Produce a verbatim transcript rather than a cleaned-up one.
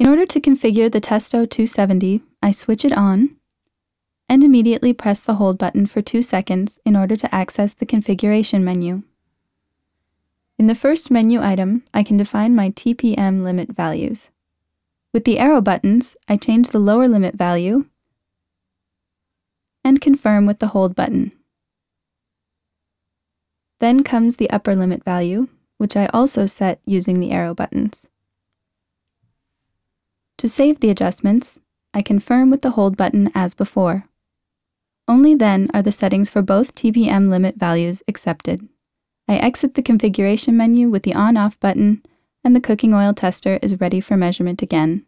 In order to configure the Testo two seventy, I switch it on and immediately press the hold button for two seconds in order to access the configuration menu. In the first menu item, I can define my T P M limit values. With the arrow buttons, I change the lower limit value and confirm with the hold button. Then comes the upper limit value, which I also set using the arrow buttons. To save the adjustments, I confirm with the hold button as before. Only then are the settings for both T P M limit values accepted. I exit the configuration menu with the on-off button, and the cooking oil tester is ready for measurement again.